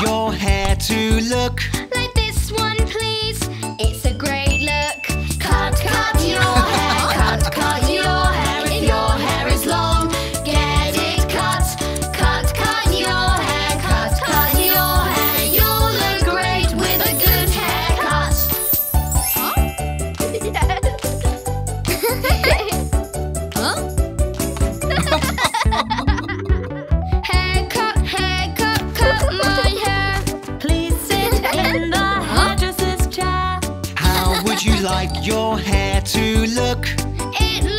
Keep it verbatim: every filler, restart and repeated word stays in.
your hair to look like this one, please. It's a great look. Cut, cut your hair. Cut, cut your hair. If your hair is long, get it cut. Cut, cut your hair. Cut, cut your hair. You'll look great with a good haircut. Huh? Haircut, haircut, cut my hair. Please sit in the hairdresser's chair. How would you like your hair to look? It